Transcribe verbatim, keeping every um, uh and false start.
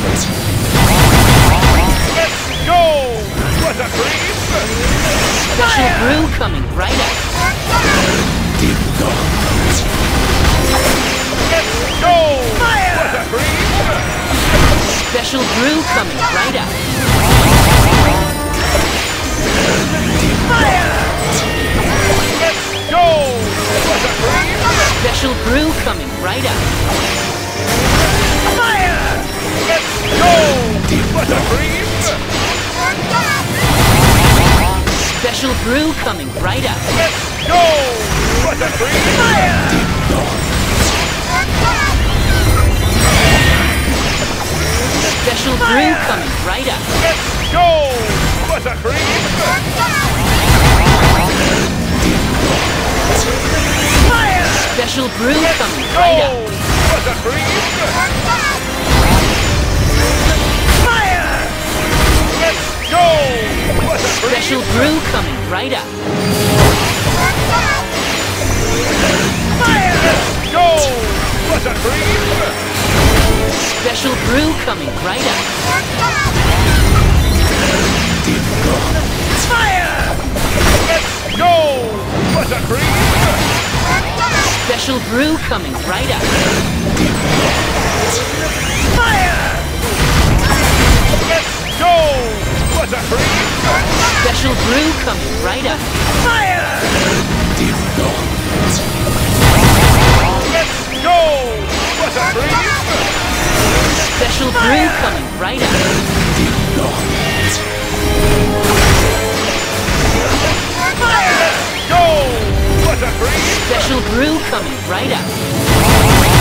Let's go! What a dream! Special brew coming right up. Deep dark. Let's go! Fire! What a dream! Special brew coming right up. Fire! Let's go! What a dream! Special brew coming right up. Fire! Let's go! What a dream! Special brew coming right up. Let's go! What a dream! Fire! Special Fire! Brew coming right up. Let's go! What a dream! Fire! Special brew Let's coming go! Right up. What a dream! Fire! Let's go! What a dream! Special brew coming right up. Fire! Let's go! What a dream! Special brew coming right up. Fire! Let's go! What a dream! Special brew coming right up. Fire! Let's go! What a dream! Special brew coming right up. Fire! Let's go! What a dream! Special Fire! Brew coming right up. Fire! Let's go! What a dream! Special brew coming right up.